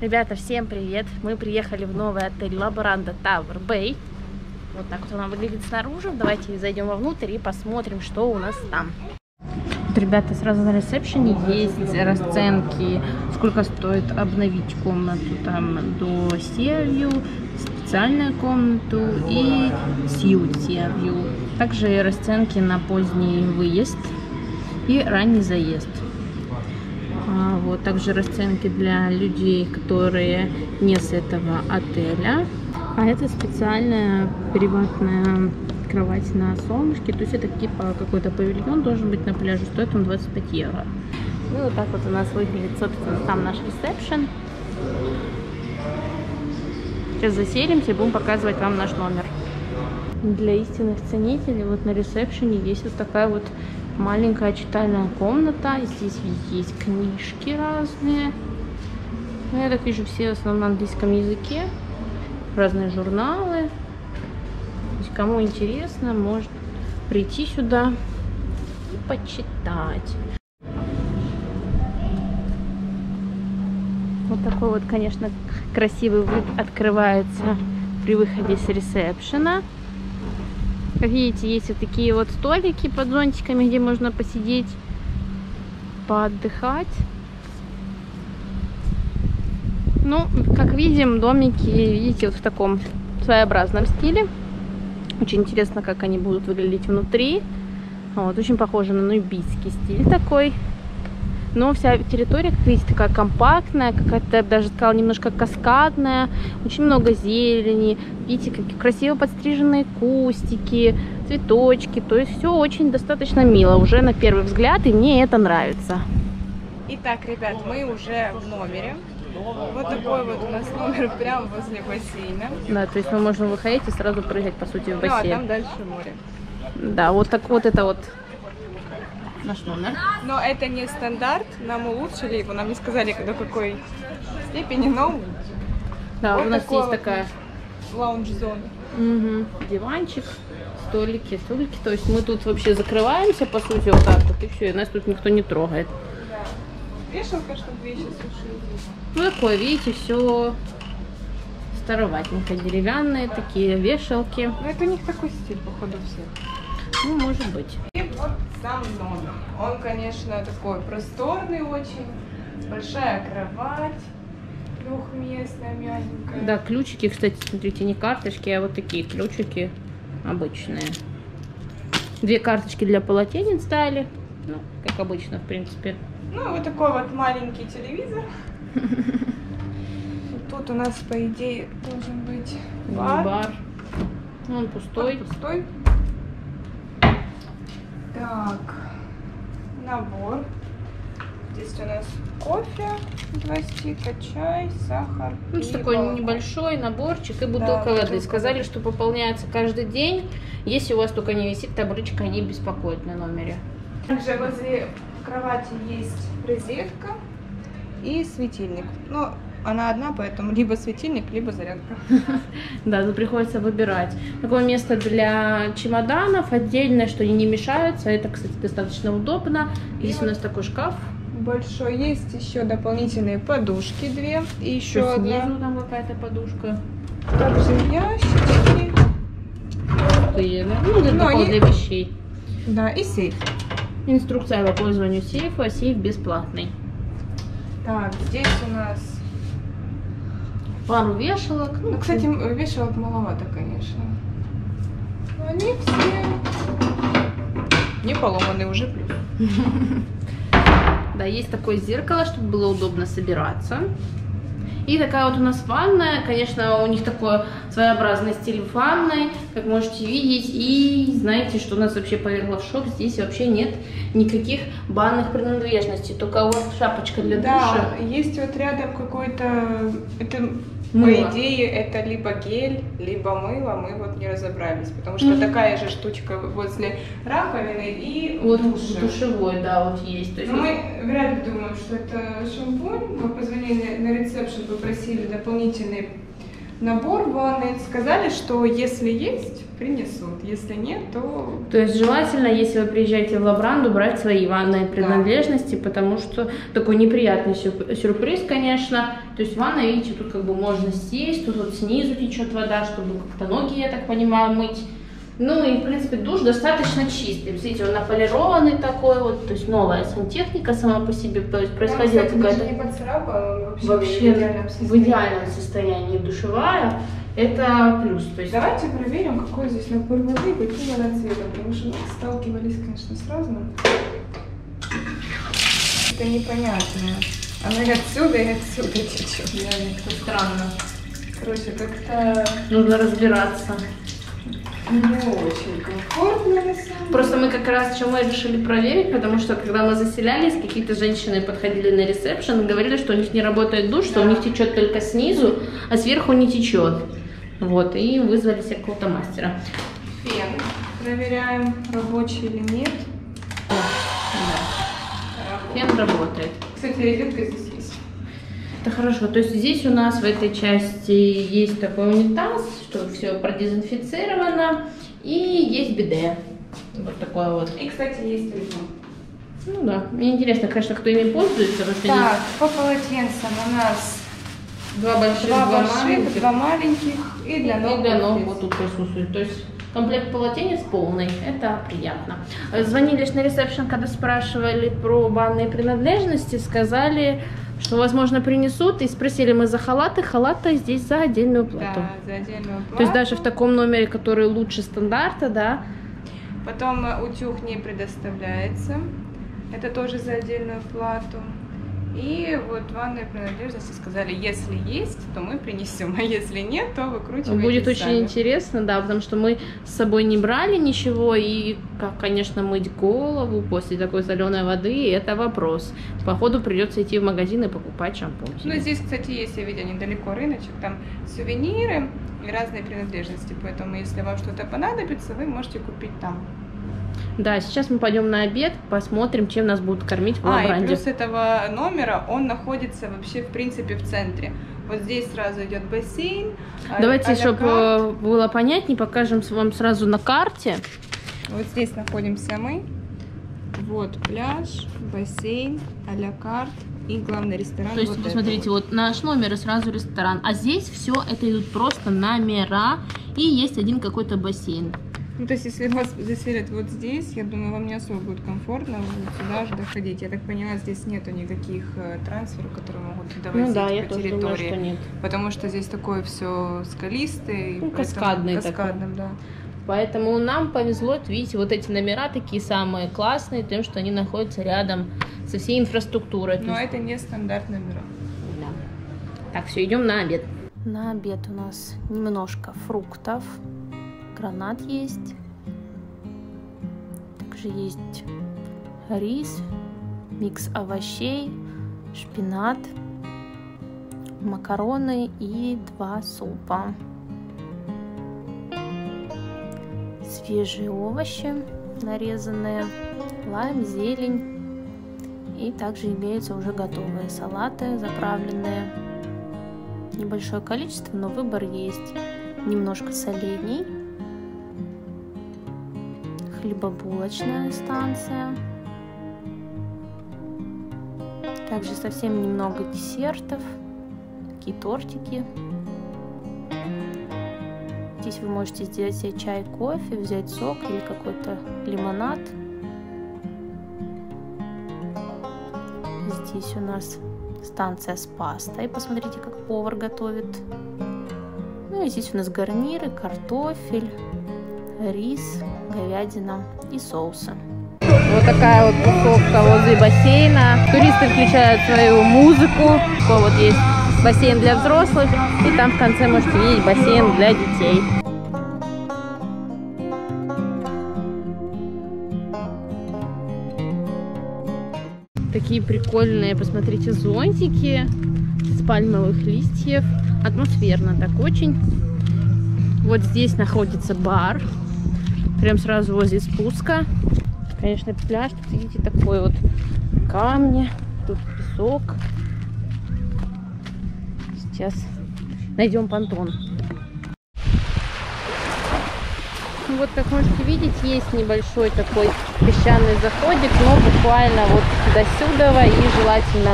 Ребята, всем привет! Мы приехали в новый отель Labranda Tower Bay. Вот так вот она выглядит снаружи. Давайте зайдем вовнутрь и посмотрим, что у нас там. Вот, ребята, сразу на ресепшене есть расценки, сколько стоит обновить комнату там до Севью, специальную комнату и Севью. Также расценки на поздний выезд и ранний заезд. Вот, также расценки для людей, которые не с этого отеля. А это специальная приватная кровать на солнышке. То есть это типа какой-то павильон должен быть на пляже. Стоит он 25 евро. Ну вот так вот у нас выглядит, собственно, там наш ресепшн. Сейчас заселимся и будем показывать вам наш номер. Для истинных ценителей вот на ресепшене есть вот такая вот маленькая читальная комната. Здесь есть книжки разные. Ну, я так вижу, все в основном на английском языке. Разные журналы. Если кому интересно, может прийти сюда и почитать. Вот такой вот, конечно, красивый вид открывается при выходе с ресепшена. Как видите, есть вот такие вот столики под зонтиками, где можно посидеть, поотдыхать. Ну, как видим, домики, видите, вот в таком своеобразном стиле. Очень интересно, как они будут выглядеть внутри. Вот, очень похоже на нубийский стиль такой. Но вся территория, как видите, такая компактная, какая-то, я бы даже сказала, немножко каскадная. Очень много зелени. Видите, какие красиво подстриженные кустики, цветочки. То есть все очень достаточно мило уже на первый взгляд, и мне это нравится. Итак, ребят, мы уже в номере. Вот такой вот у нас номер прямо возле бассейна. Да, то есть мы можем выходить и сразу прыгать, по сути, в бассейн. Да, там дальше море. Да, вот так вот это вот. Наш номер. Но это не стандарт, нам улучшили его, нам не сказали, до какой степени, но... Да, вот у нас есть такая... лаунж-зона. Угу. Диванчик, столики, столики. То есть мы тут вообще закрываемся, по сути, вот так вот, и все, и нас тут никто не трогает. Да. Вешалка, чтобы вещи сушили. Ну, такое, видите, все староватенько, деревянные такие вешалки. Ну, это у них такой стиль, походу, все. Ну, может быть. И вот сам номер. Он, конечно, такой просторный очень. Большая кровать. Двухместная, мягенькая. Да, ключики, кстати, смотрите, не карточки, а вот такие ключики обычные. Две карточки для полотенец дали. Ну, как обычно, в принципе. Ну, вот такой вот маленький телевизор. Тут у нас, по идее, должен быть бар. Он пустой. Пустой. Так, набор. Здесь у нас кофе, 2 стика, чай, сахар. Ну, такой небольшой наборчик и бутылка, да, воды. Сказали, что пополняется каждый день, если у вас только не висит табличка «Не беспокоить» на номере. Также возле кровати есть розетка и светильник. Но она одна, поэтому либо светильник, либо зарядка. Да, тут приходится выбирать. Такое место для чемоданов отдельное, что они не мешаются. Это, кстати, достаточно удобно. Здесь у нас такой шкаф большой. Есть еще дополнительные подушки две. И еще снизу там какая-то подушка. Также ящички. Ну, для вещей. Да, и сейф. Инструкция по пользованию сейфа. Сейф бесплатный. Так, здесь у нас пару вешалок. Ну, кстати, вешалок маловато, конечно. Но они все не поломаны уже, плюс. Да, есть такое зеркало, чтобы было удобно собираться. И такая вот у нас ванная. Конечно, у них такой своеобразный стиль ванной, как можете видеть. И знаете, что у нас вообще повергло в шок? Здесь вообще нет никаких банных принадлежностей. Только вот шапочка для душа. Да, есть вот рядом какой-то... По идее, это либо гель, либо мыло. Мы вот не разобрались. Потому что такая же штучка возле раковины и вот душевой, да, вот есть. То есть мы вряд ли думаем, что это шампунь. Мы позвонили на ресепшн, попросили дополнительные набор в OneNet, сказали, что если есть, принесут, если нет, то... То есть желательно, если вы приезжаете в Лабранду, брать свои ванные принадлежности, да, потому что такой неприятный сюрприз, конечно. То есть ванна, видите, тут как бы можно сесть, тут вот снизу течет вода, чтобы как-то ноги, я так понимаю, мыть. Ну и, в принципе, душ достаточно чистый. Видите, он наполированный такой вот, то есть новая сантехника сама по себе, то есть происходила какая-то... не поцарапала, вообще в идеальном состоянии душевая. Это плюс. То есть... Давайте проверим, какой здесь напор воды, каким она цветом, потому что мы сталкивались, конечно, с разным. Это непонятно. Она и отсюда течет. Реально, как-то странно. Короче, как-то... нужно разбираться. Не очень комфортно. Просто мы как раз чем мы решили проверить, потому что когда мы заселялись, какие-то женщины подходили на ресепшн и говорили, что у них не работает душ, да, что у них течет только снизу, а сверху не течет. Вот, и вызвали себе какого-то мастера. Фен. Проверяем, рабочий или нет. О, да. Фен работает. Кстати, резинка здесь есть. Это хорошо. То есть здесь у нас в этой части есть такой унитаз, что все продезинфицировано, и есть биде. Вот такое вот. И, кстати, есть телефон. Ну да. Мне интересно, конечно, кто ими пользуется. Потому что так, они... по полотенцам у нас два больших, два маленьких и для ног. И для ног вот тут присутствует. То есть комплект полотенец полный. Это приятно. Звонили на ресепшн, когда спрашивали про банные принадлежности, сказали, что, возможно, принесут, и спросили мы за халаты. Халаты здесь за отдельную плату. Да, за отдельную плату. То есть даже в таком номере, который лучше стандарта, да. Потом утюг не предоставляется. Это тоже за отдельную плату. И вот ванные принадлежности сказали, если есть, то мы принесем, а если нет, то выкручиваем. Будет сами. Очень интересно, да, потому что мы с собой не брали ничего, и, конечно, мыть голову после такой соленой воды, это вопрос. Походу придется идти в магазин и покупать шампунь. Ну, здесь, кстати, есть, я видела, недалеко рыночек, там сувениры и разные принадлежности, поэтому, если вам что-то понадобится, вы можете купить там. Да, сейчас мы пойдем на обед, посмотрим, чем нас будут кормить в Лабранде. И плюс этого номера, он находится вообще, в принципе, в центре. Вот здесь сразу идет бассейн. Давайте, чтобы было понятнее, покажем вам сразу на карте. Вот здесь находимся мы. Вот пляж, бассейн, а-ля карт и главный ресторан. То есть, вот посмотрите, вот наш номер и сразу ресторан. А здесь все это идут просто номера и есть один какой-то бассейн. Ну, то есть, если вас заселят вот здесь, я думаю, вам не особо будет комфортно сюда же доходить. Я так поняла, здесь нету никаких трансферов, которые могут туда возить, ну, да, я по тоже территории. Думаю, что нет. Потому что здесь такое все скалистое. Ну, каскадным, да. Поэтому нам повезло, видите, вот эти номера такие самые классные, тем, что они находятся рядом со всей инфраструктурой. Но это не стандартный номер. Да. Так, все, идем на обед. На обед у нас немножко фруктов. Гранат есть, также есть рис, микс овощей, шпинат, макароны и два супа, свежие овощи нарезанные, лайм, зелень, и также имеются уже готовые салаты заправленные. Небольшое количество, но выбор есть. Немножко солений. Хлебобулочная станция. Также совсем немного десертов, такие тортики. Здесь вы можете сделать себе чай, кофе, взять сок или какой-то лимонад. Здесь у нас станция с пастой. Посмотрите, как повар готовит. Ну и здесь у нас гарниры, картофель, рис, говядина и соусы. Вот такая вот тусовка возле бассейна. Туристы включают свою музыку. Такой вот есть бассейн для взрослых. И там в конце можете видеть бассейн для детей. Такие прикольные, посмотрите, зонтики с пальмовых листьев. Атмосферно так очень. Вот здесь находится бар. Прям сразу возле спуска. Конечно, пляж. Тут, видите, такой вот камни. Тут песок. Сейчас найдем понтон. Вот, как можете видеть, есть небольшой такой песчаный заходик, но буквально вот до сюда, и желательно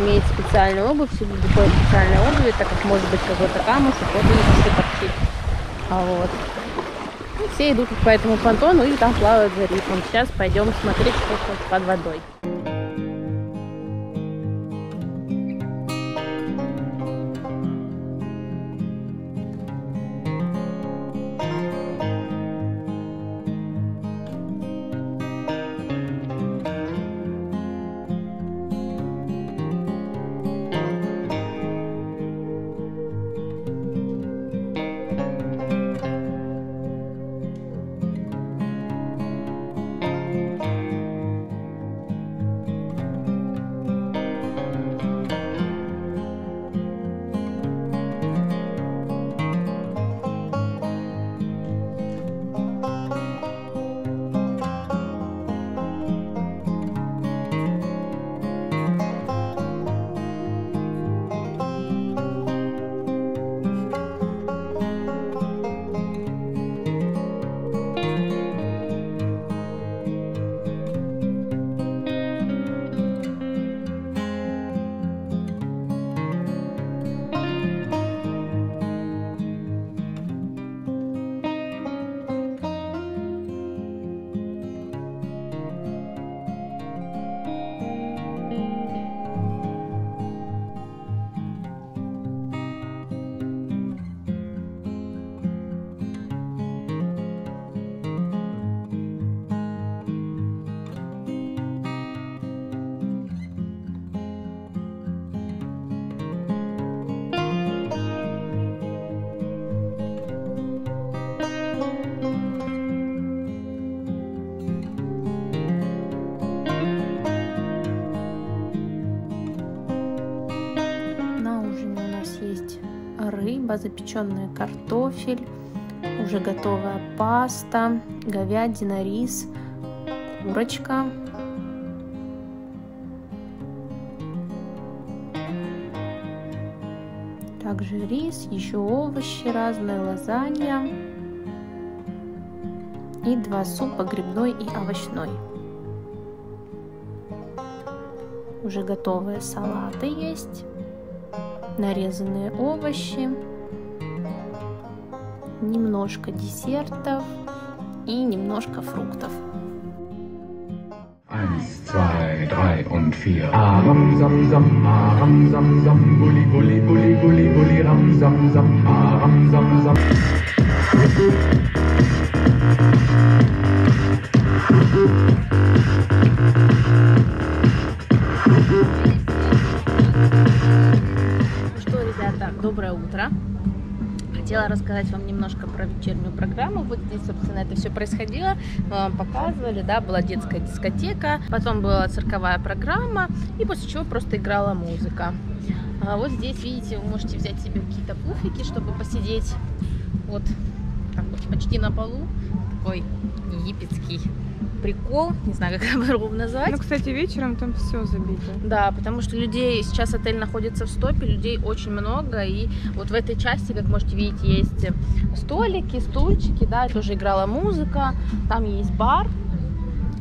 иметь специальную обувь. Всегда такое специальное обувь, так как может быть какой-то камушек, вот и подхит. Вот. И все идут по этому понтону и там плавают за рифом. Сейчас пойдем смотреть, что тут под водой. Рыба, запеченный картофель, уже готовая паста, говядина, рис, курочка. Также рис, еще овощи разные, лазанья и два супа, грибной и овощной. Уже готовые салаты есть. Нарезанные овощи, немножко десертов и немножко фруктов. 1, 2, 3 и 4. Доброе утро! Хотела рассказать вам немножко про вечернюю программу. Вот здесь, собственно, это все происходило. Мы вам показывали, да, была детская дискотека, потом была цирковая программа, и после чего просто играла музыка. А вот здесь, видите, вы можете взять себе какие-то пуфики, чтобы посидеть вот так вот, почти на полу. Такой египетский прикол, не знаю, как его ровно назвать. Ну, кстати, вечером там все забито. Да, потому что людей, сейчас отель находится в стопе, людей очень много, и вот в этой части, как можете видеть, есть столики, стульчики, да, тоже играла музыка, там есть бар,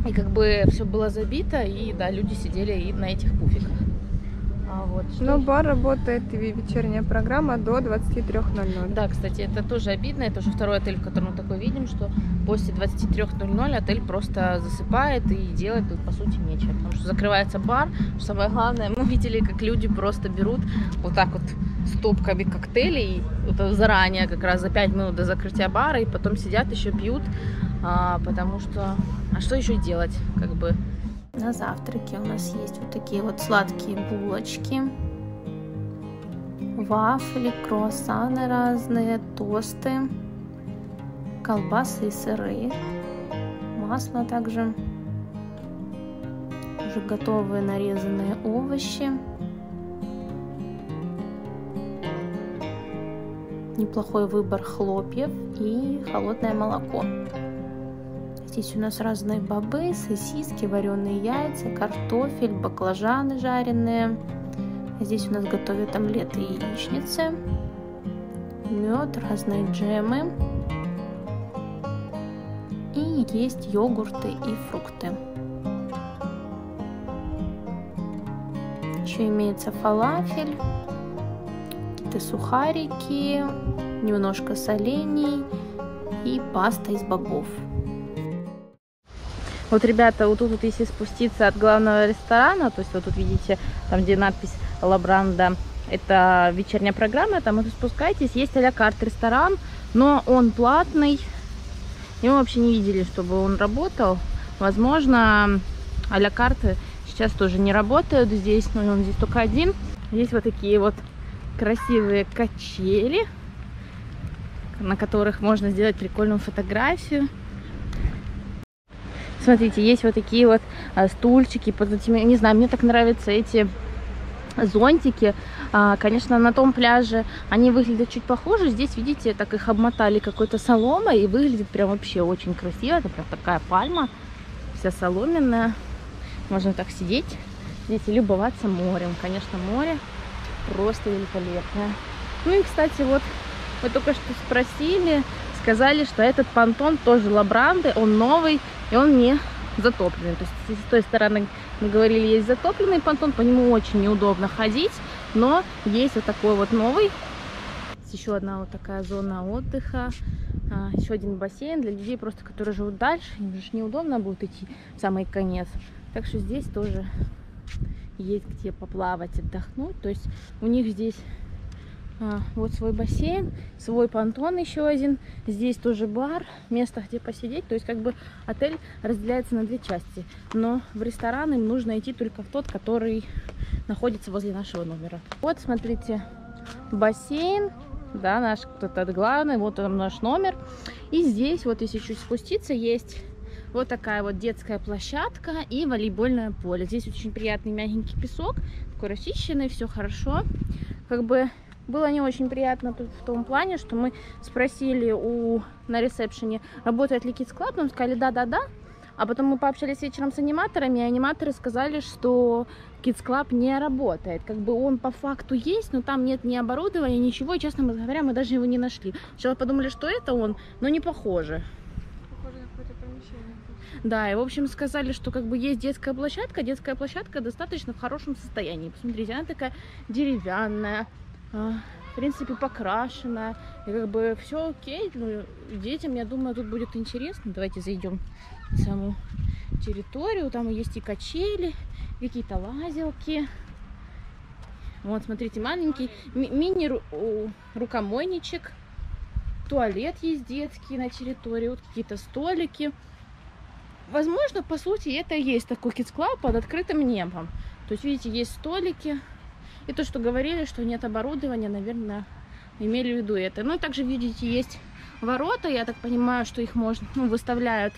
и как бы все было забито, и да, люди сидели и на этих пуфиках. Вот, но бар работает, и вечерняя программа до 23:00. Да, кстати, это тоже обидно. Это уже второй отель, в котором мы такое видим, что после 23:00 отель просто засыпает и делать тут, по сути, нечего. Потому что закрывается бар. Самое главное, мы видели, как люди просто берут вот так вот стопками коктейлей вот заранее, как раз за 5 минут до закрытия бара, и потом сидят, еще пьют, потому что... А что еще делать, как бы... На завтраке у нас есть вот такие вот сладкие булочки, вафли, круассаны разные, тосты, колбасы и сыры, масло также, уже готовые нарезанные овощи, неплохой выбор хлопьев и холодное молоко. Здесь у нас разные бобы, сосиски, вареные яйца, картофель, баклажаны жареные. Здесь у нас готовят омлеты и яичницы. мед, разные джемы. И есть йогурты и фрукты. Еще имеется фалафель, какие-то сухарики, немножко солений и паста из бобов. Вот, ребята, вот тут, если спуститься от главного ресторана, то есть вот тут видите, там где надпись «Лабранда», это вечерняя программа, там вы спускаетесь, есть а-ля карт ресторан, но он платный, и мы вообще не видели, чтобы он работал. Возможно, а-ля карты сейчас тоже не работают здесь, но он здесь только один. Здесь вот такие вот красивые качели, на которых можно сделать прикольную фотографию. Смотрите, есть вот такие вот стульчики, не знаю, мне так нравятся эти зонтики. Конечно, на том пляже они выглядят чуть похуже. Здесь, видите, так их обмотали какой-то соломой и выглядит прям вообще очень красиво. Это прям такая пальма, вся соломенная. Можно так сидеть здесь и любоваться морем. Конечно, море просто великолепное. Ну и, кстати, вот вы только что спросили, сказали, что этот понтон тоже Лабранды, он новый и он не затопленный. То есть с той стороны, мы говорили, есть затопленный понтон, по нему очень неудобно ходить, но есть вот такой вот новый. Еще одна вот такая зона отдыха, еще один бассейн для людей, просто которые живут дальше, им же неудобно будет идти в самый конец. Так что здесь тоже есть где поплавать, отдохнуть. То есть у них здесь вот свой бассейн, свой понтон еще один. Здесь тоже бар, место, где посидеть. То есть как бы отель разделяется на две части. Но в ресторан им нужно идти только в тот, который находится возле нашего номера. Вот, смотрите, бассейн. Да, наш кто-то главный. Вот он, наш номер. И здесь, вот если чуть спуститься, есть вот такая вот детская площадка и волейбольное поле. Здесь очень приятный мягенький песок, такой расчищенный, все хорошо. Как бы было не очень приятно тут в том плане, что мы спросили на ресепшене, работает ли Kids Club, нам сказали да-да-да. А потом мы пообщались вечером с аниматорами, и аниматоры сказали, что Kids Club не работает. Как бы он по факту есть, но там нет ни оборудования, ничего. И, честно говоря, мы даже его не нашли. Сначала подумали, что это он, но не похоже. Да, и в общем сказали, что как бы есть детская площадка достаточно в хорошем состоянии. Посмотрите, она такая деревянная, в принципе покрашенная, и как бы все окей, ну, детям, я думаю, тут будет интересно. Давайте зайдем на саму территорию, там есть и качели, какие-то лазилки. Вот, смотрите, маленький мини-рукомойничек, туалет есть детский на территории, вот какие-то столики. Возможно, по сути, это и есть такой Kids Club под открытым небом. То есть, видите, есть столики. И то, что говорили, что нет оборудования, наверное, имели в виду это. Ну, и также, видите, есть ворота. Я так понимаю, что их можно, выставляют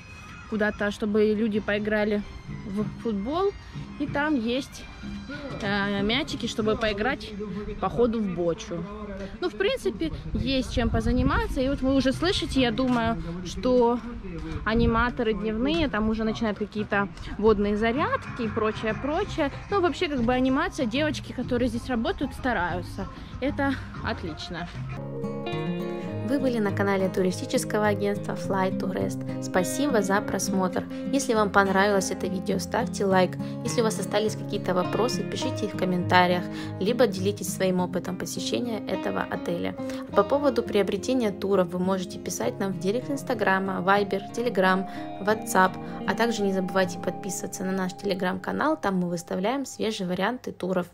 куда-то, чтобы люди поиграли в футбол. И там есть мячики, чтобы поиграть по ходу в бочу. Ну, в принципе, есть чем позаниматься. И вот вы уже слышите, я думаю, что аниматоры дневные, там уже начинают какие-то водные зарядки и прочее, прочее. Ну, вообще, как бы анимация, девочки, которые здесь работают, стараются. Это отлично. Вы были на канале туристического агентства Fly to Rest. Спасибо за просмотр. Если вам понравилось это видео, ставьте лайк. Если у вас остались какие-то вопросы, пишите их в комментариях, либо делитесь своим опытом посещения этого отеля. По поводу приобретения туров вы можете писать нам в директ Инстаграма, Viber, Telegram, WhatsApp, а также не забывайте подписываться на наш Telegram-канал, там мы выставляем свежие варианты туров.